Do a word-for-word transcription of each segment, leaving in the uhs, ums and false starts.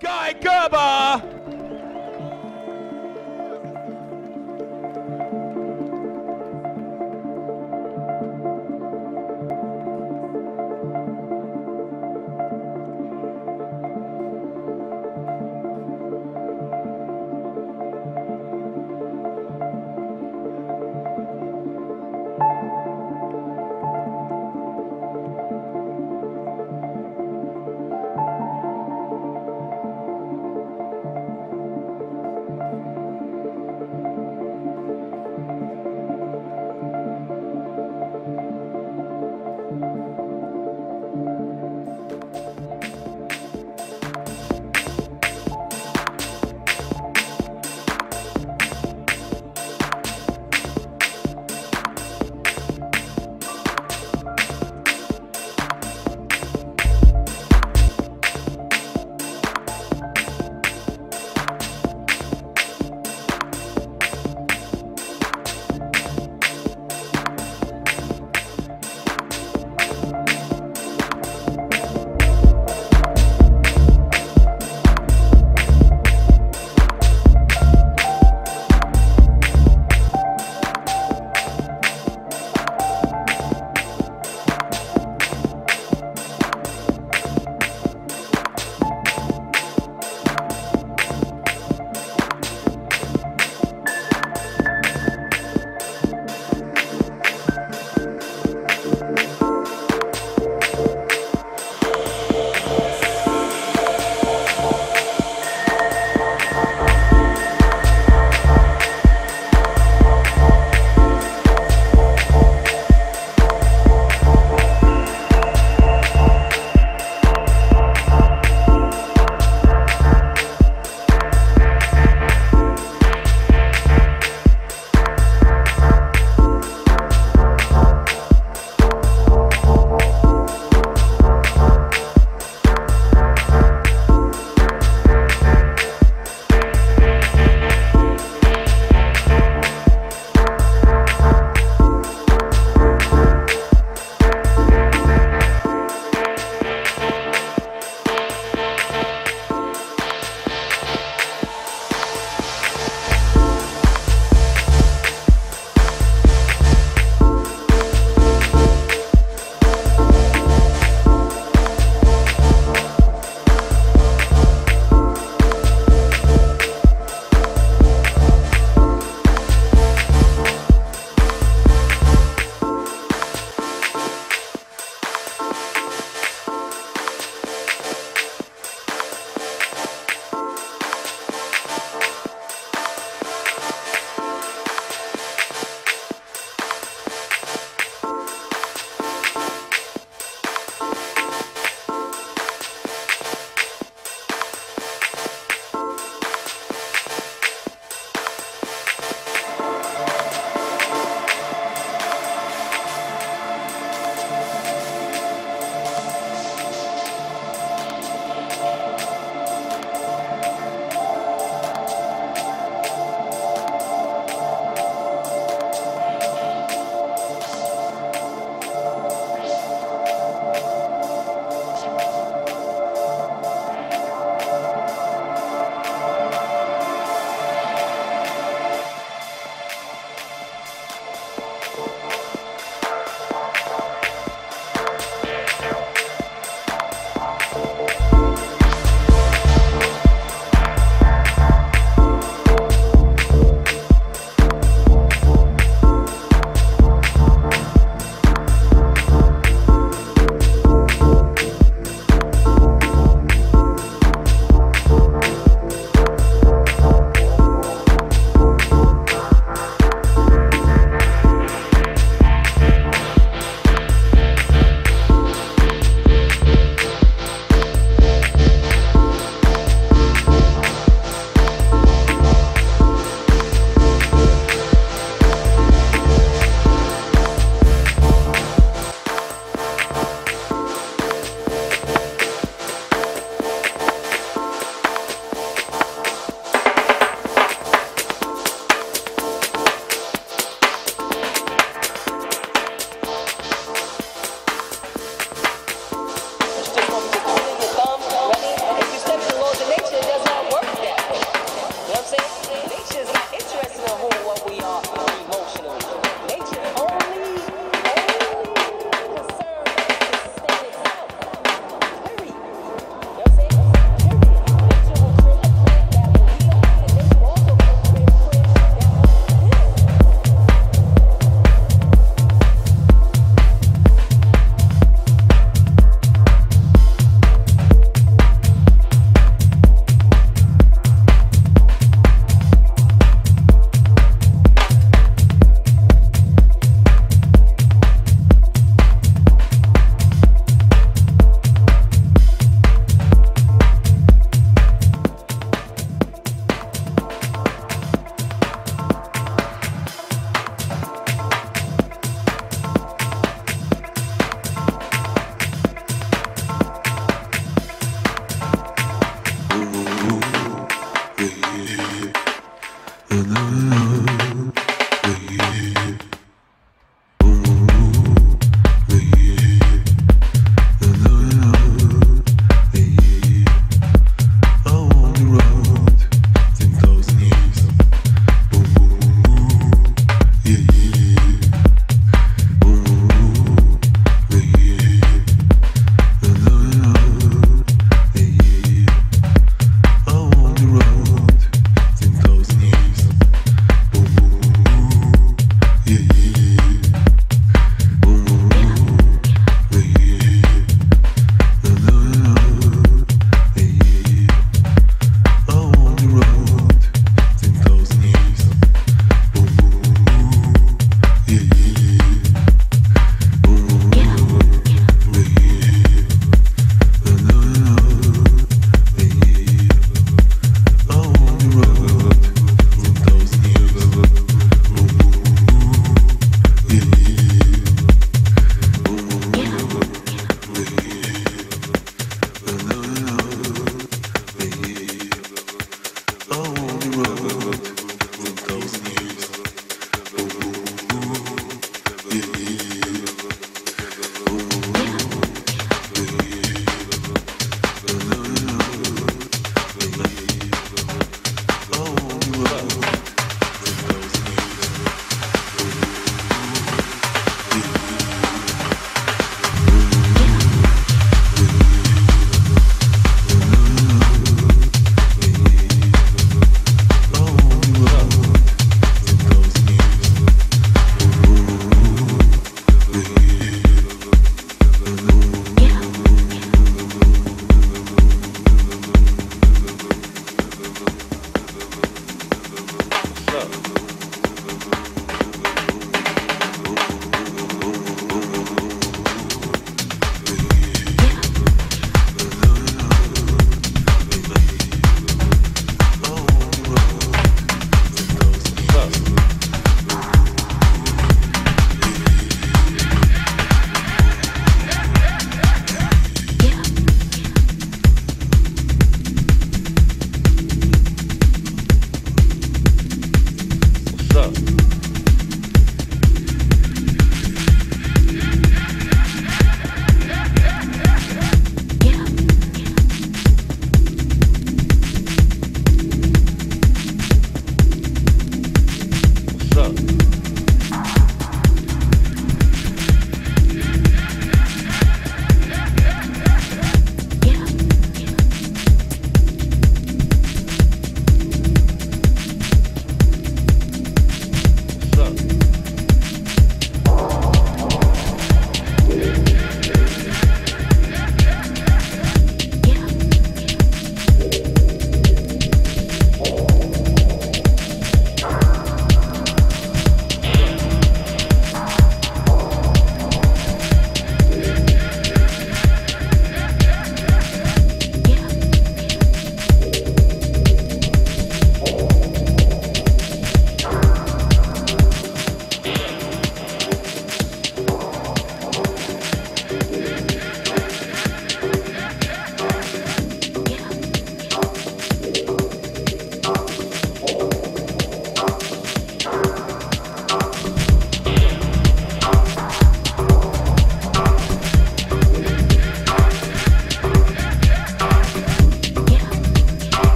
Guy Gerber!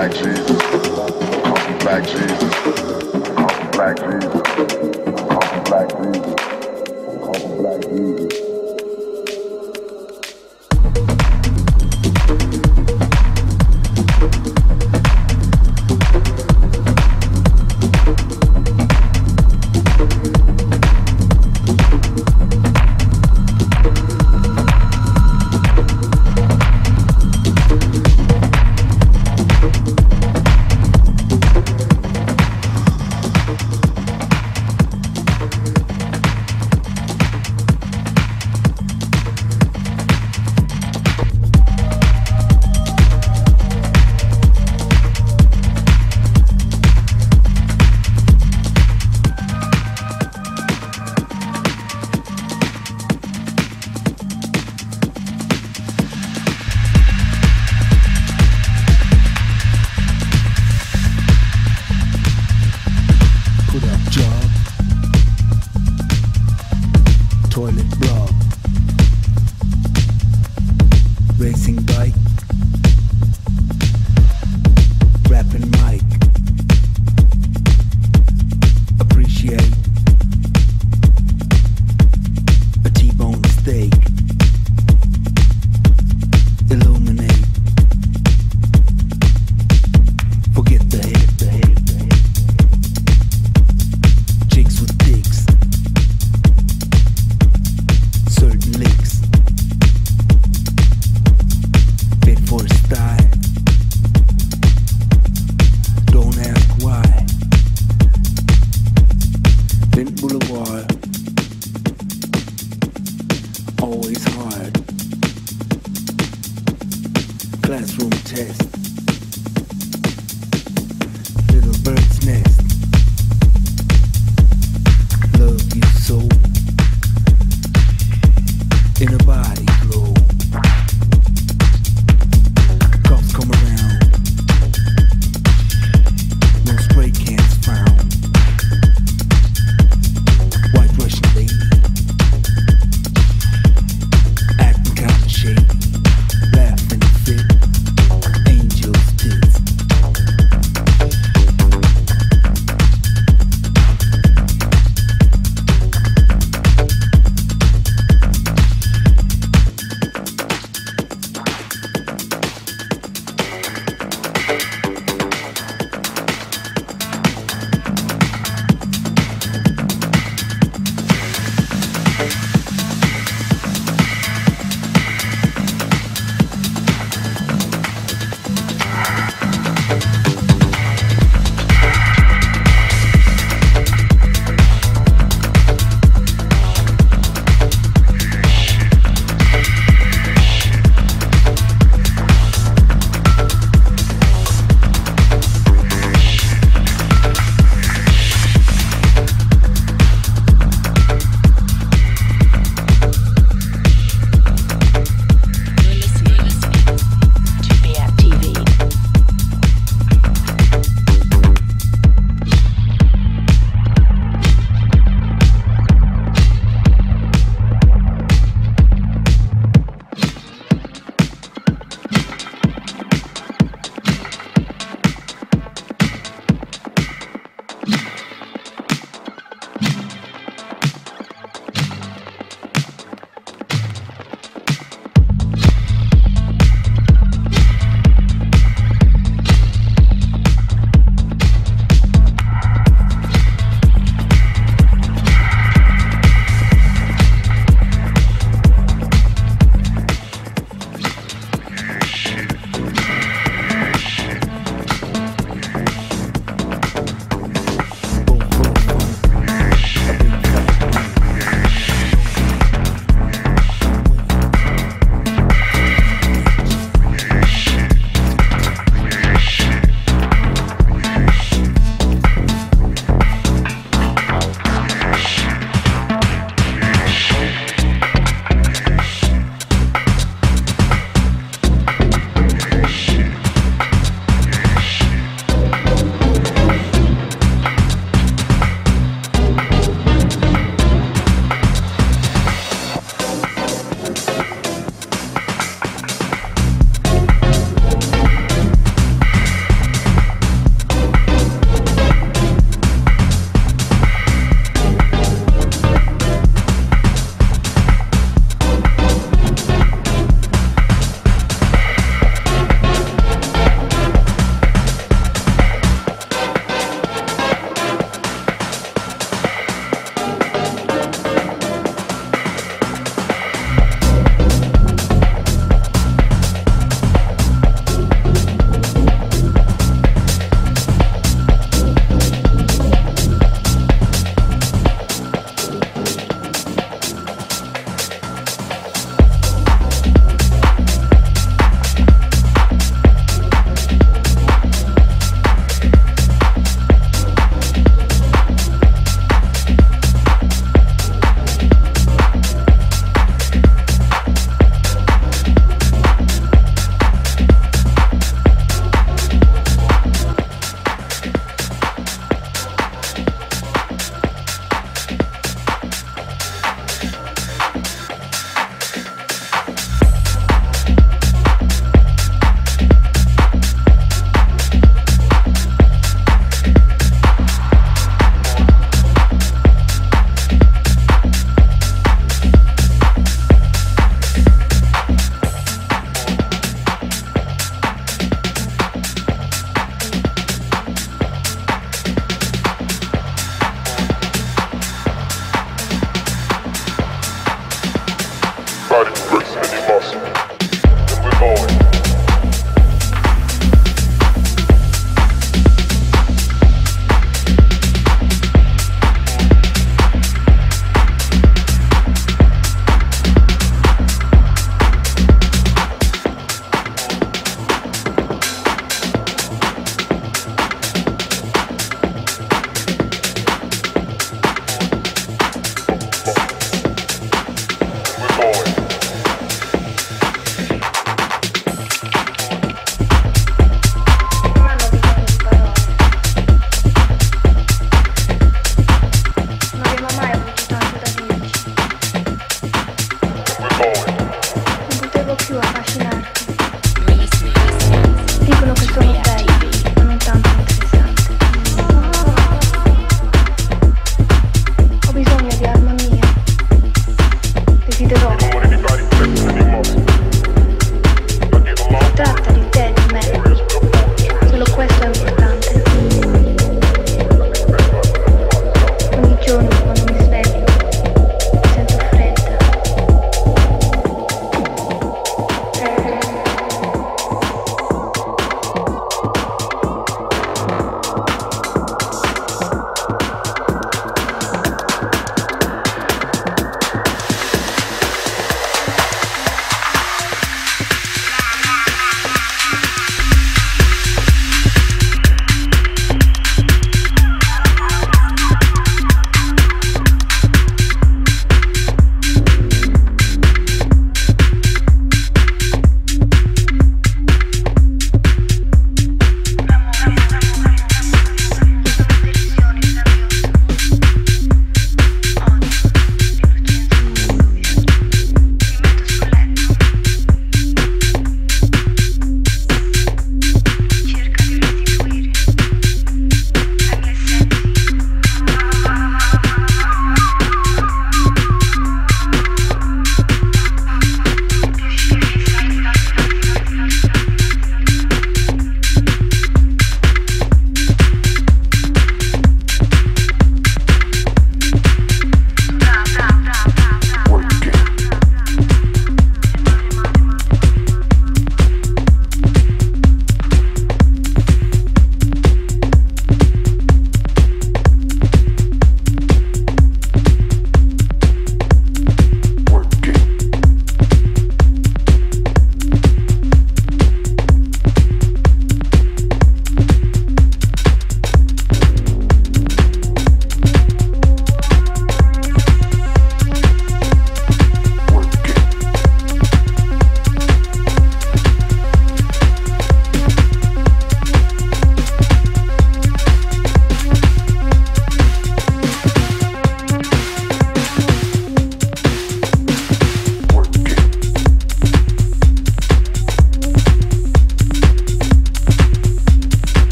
black Jesus, call me black Jesus, call me black Jesus, call me black Jesus, call me black Jesus.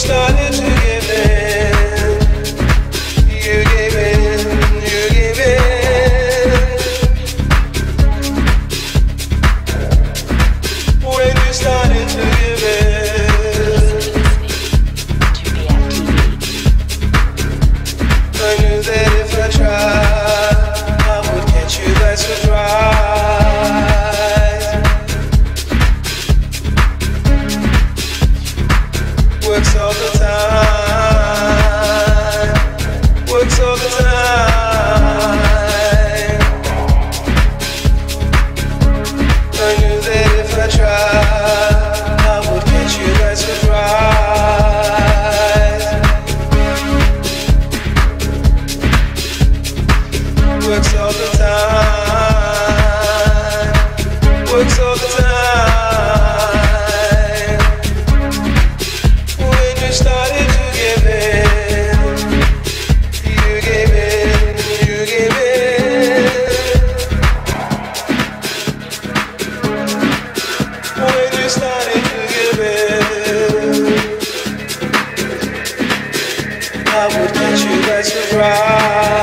started to give in. You gave in, you gave in. When you started to give in, I knew that if I tried, I would catch you by surprise. Works all the time, works all the time. I knew that if I tried, I would catch you by surprise. Works all the time, works all the time. I would catch you by surprise.